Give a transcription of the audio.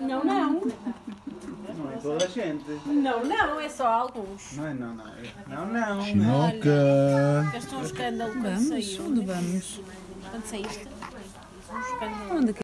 Não, não. Não é toda a gente. Não, não, é só alguns. Não, não, não. Não, não. Chinoca. Gastou um escândalo quando saiu. Onde vamos? Quando saíste? Um escândalo. Onde